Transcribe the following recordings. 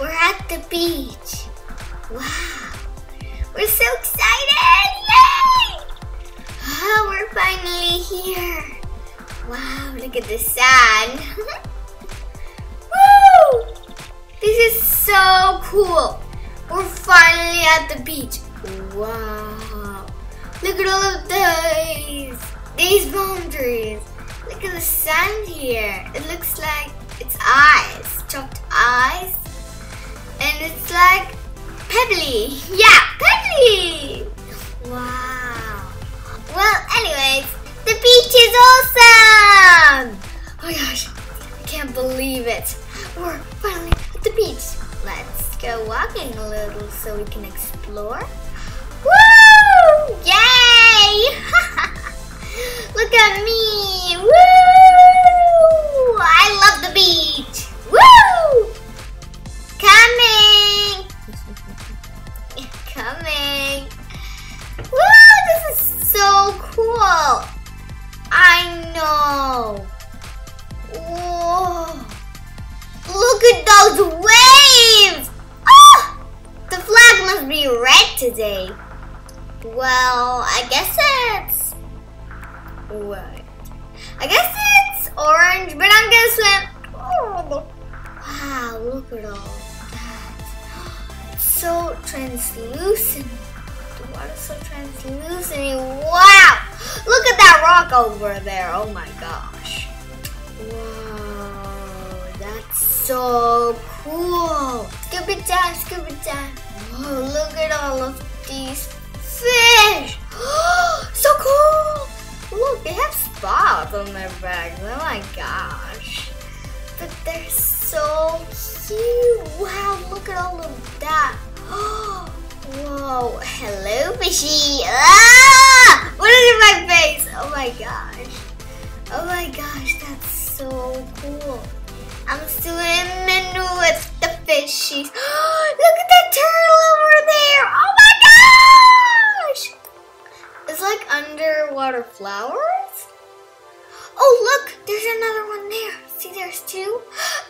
We're at the beach. Wow. We're so excited. Yay! Oh, we're finally here. Wow, look at the sand. Woo! This is so cool. We're finally at the beach. Wow. Look at all of these boundaries. Look at the sand here. It looks like it's ice, chopped ice. And it's like pebbly. Yeah, pebbly. Wow. Well, anyways, the beach is awesome. Oh my gosh, I can't believe it. We're finally at the beach. Let's go walking a little so we can explore. Woo! Yay! Look at me! Woo! I love the beach! Woo! Coming! Coming! Woo! This is so cool! I know! Whoa! Look at those waves! Oh! The flag must be red today. Well, I guess it's orange, but I'm gonna swim. Oh. Wow, look at all that. So translucent. The water's so translucent. Wow! Look at that rock over there. Oh my gosh. Wow, that's so cool. Scuba dive, scuba dive. Whoa, look at all of these fish. So cool. Look, they have spots on their backs. Oh my gosh. But they're so cute. Wow, look at all of that. Whoa. Hello, fishy. Ah! What is in my face? Oh my gosh. Oh my gosh, that's so cool. I'm swimming with the fishies. Look at that turtle over there. Oh my gosh. It's like underwater flowers. Oh look, there's another one there. See, there's two.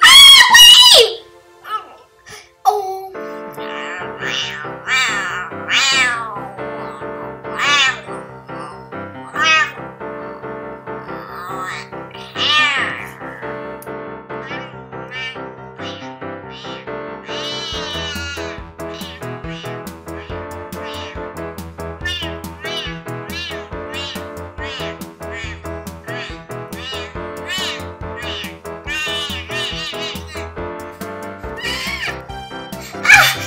Ah, wait! Oh.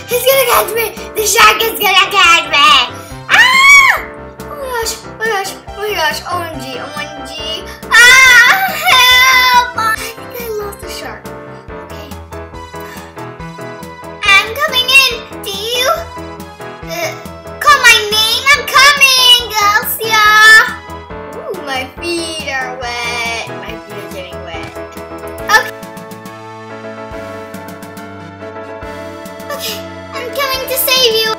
He's gonna catch me! The shark is gonna catch me! Ah! Oh my gosh, oh my gosh, oh my gosh, OMG, OMG. Ah! Help! I think I lost the shark. Okay. I'm coming in, do you? Call my name, I'm coming, Elsia! Ooh, my feet are wet. My feet are getting wet. Okay. Okay. I'm coming to save you!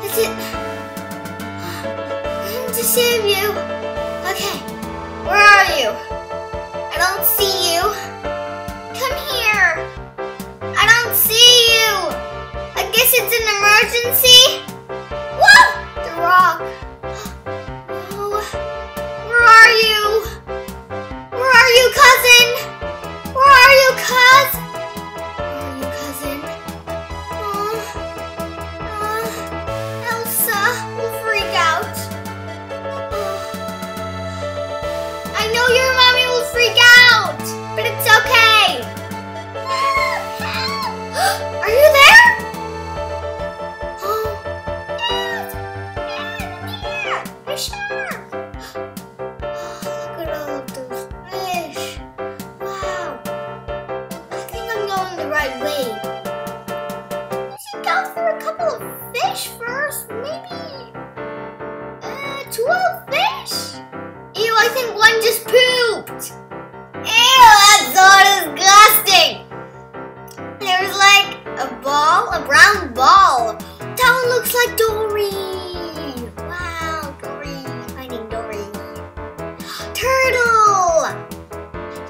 That's it. I'm coming to save you. Okay, where are you? I don't see you. Come here. I don't see you. I guess it's an emergency. Whoa! The rock. Oh, where are you? Where are you, cousin? Where are you, cousin? Turtle!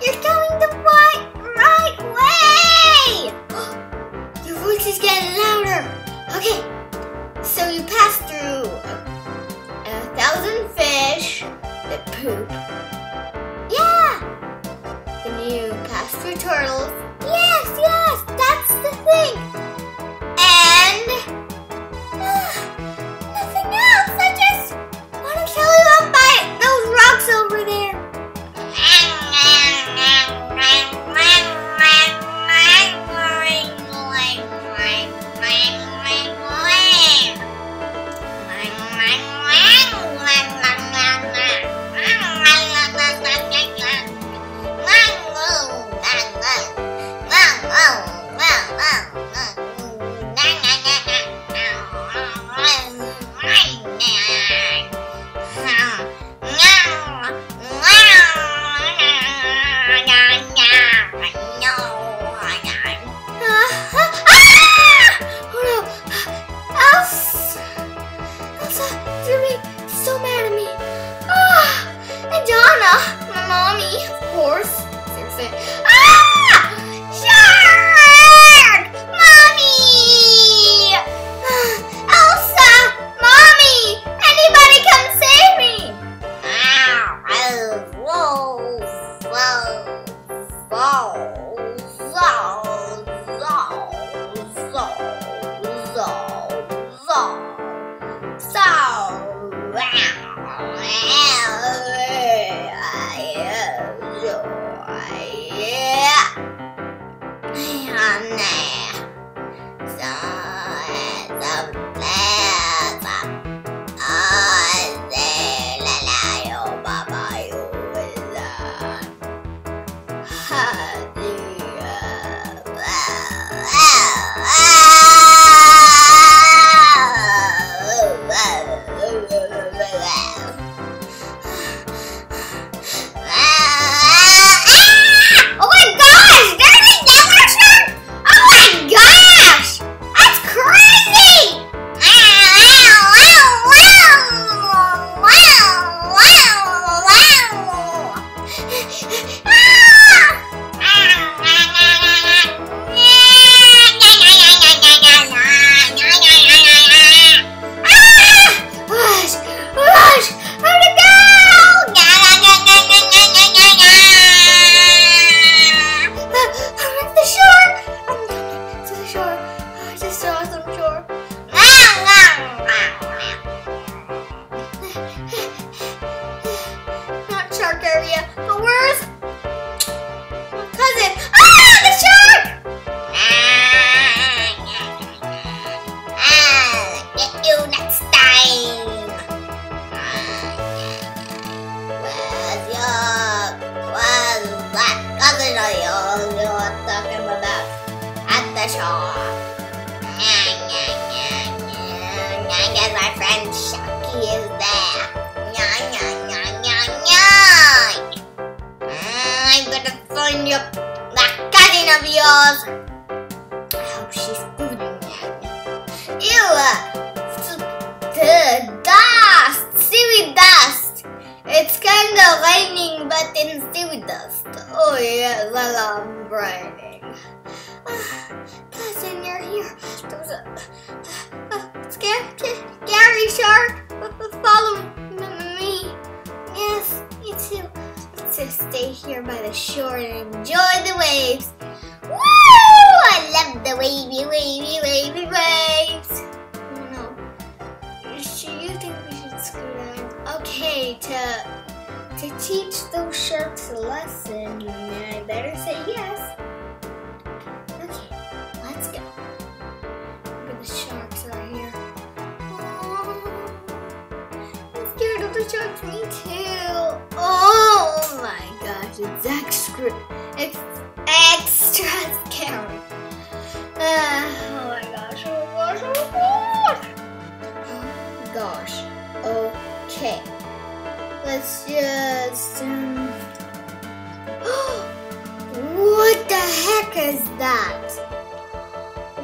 You're going the right way! on there. So it's a pleasure. I say, la la, yo, papa, you will learn. Ha, dear. Not shark area, but where's my cousin? Ah, the shark! I'll get you next time. Where's that cousin of yours you were talking about at the shark? I guess my friend Sharky is there. Nyah, nyah, nyah, nyah, nyah. I'm gonna find you, that cousin of yours. I hope she's good again. You the dust, seaweed dust. It's kind of raining, but in seaweed dust. Oh yes, I love raining. Cousin, you're here. There's Gary Shark, follow me. Yes, me too. Let's just stay here by the shore and enjoy the waves. Woo! I love the wavy, wavy, wavy waves. No, you think we should scream? Okay, to teach those sharks a lesson, I better say yes. Okay, let's go. The sharks are here. Sharks, me too. Oh my gosh, it's extra. It's extra scary. Oh my gosh, oh my gosh, oh my gosh. Oh gosh. Okay. Let's just. What the heck is that?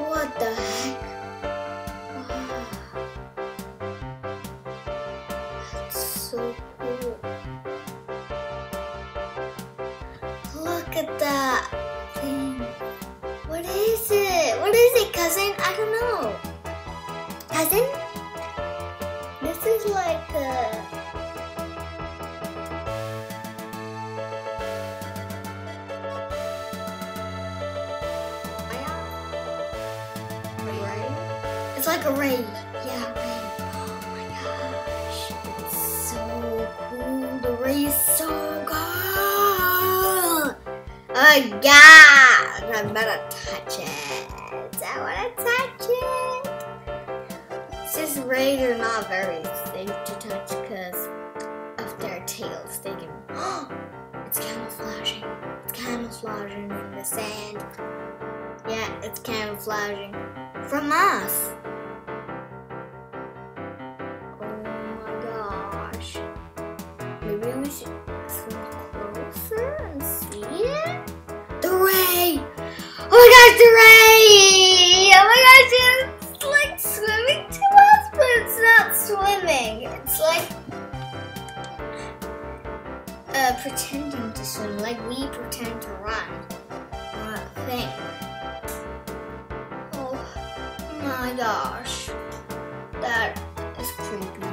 What the heck? Look at that thing. What is it? What is it, cousin? I don't know. Cousin? This is like a ray. It's like a ray. Yeah, ray. Oh my gosh. It's so cool. The ray is so good. Oh my God! I'm gonna touch it. I wanna touch it. It's just rays are not very safe to touch because of their tails. They can. Oh, it's camouflaging. It's camouflaging in the sand. Yeah, it's camouflaging from us. Oh my gosh! Maybe we should come closer and see it. Oh my gosh, the ray! Oh my gosh, it's like swimming to us, but it's not swimming. It's like pretending to swim, like we pretend to run on a thing. Oh my gosh, that is creepy.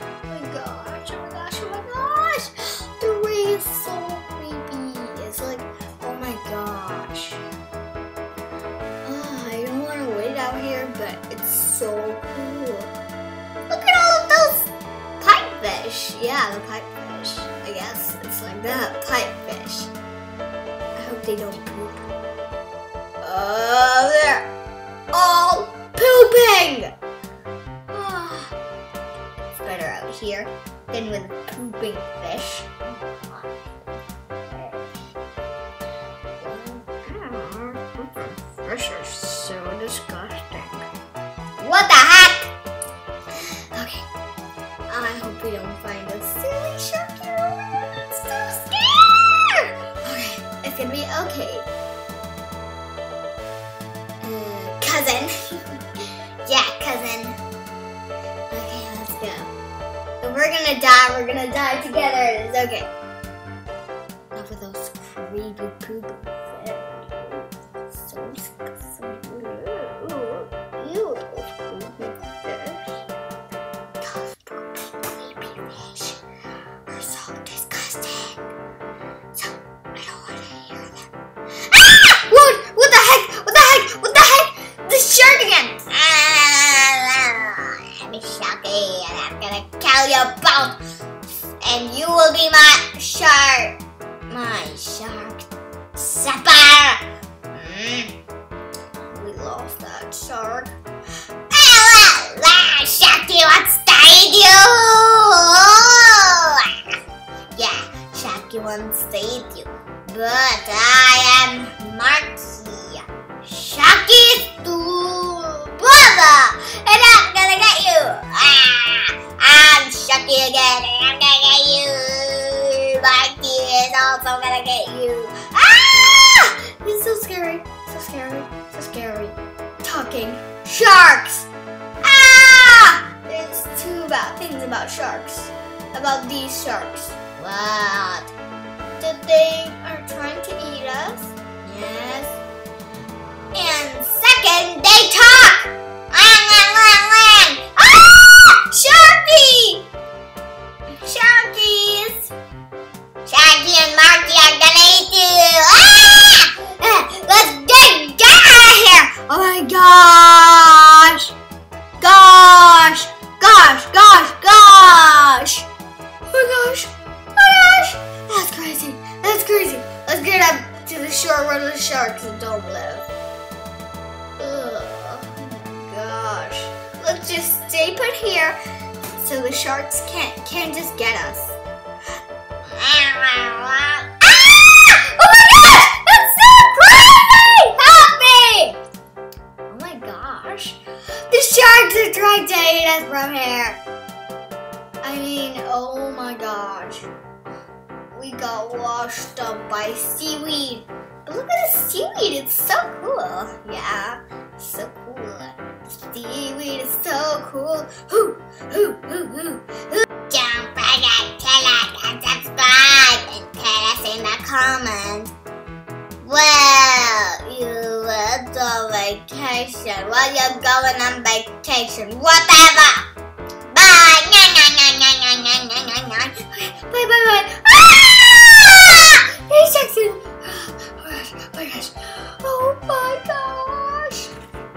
Oh my gosh, oh my gosh, oh my gosh! The ray is so creepy. It's like, oh my gosh. Oh, I don't want to wait out here, but it's so cool. Look at all of those pipefish. Yeah, the pipefish. I guess it's like that pipefish. I they don't poop. They're all pooping! It's better out here than with pooping fish. Fish are so disgusting. What the heck? Okay, I hope we don't find a silly shark here over there. I'm so scared! Okay, it's gonna be okay. Cousin. Yeah, cousin. Okay, let's go. If we're gonna die together. It's okay. Look at those creepy poop. And you will be my shark supper. We lost that shark. Sharky wants to eat you. Yeah, Sharky wants to eat you, but I am Marky, Sharky's brother, and I'm gonna get you. I'm Sharky again, and I'm gonna get you. Marky is also gonna get you. It's so scary, so scary, so scary. Talking sharks. There's two things about sharks. About these sharks. What? That they are trying to eat us. Yes. And second, they talk. Sharky! Sharkies! Sharky and Marky are gonna eat you! Let's get out of here! Oh my gosh! Gosh! Gosh! Gosh! Gosh! Oh my gosh! Oh my gosh! That's crazy! That's crazy! Let's get up to the shore where the sharks don't live. Let's just stay put here so the sharks can't just get us. Oh my god! That's so crazy! Help me! Oh my gosh. The sharks are trying to eat us from here. I mean, oh my gosh. We got washed up by seaweed. But look at the seaweed, it's so cool. Yeah, so cool. Seaweed is so cool. Hoo, hoo, hoo, hoo, hoo. Don't forget to like and subscribe and tell us in the comments. Well, you went on vacation. Well, you're going on vacation. Whatever.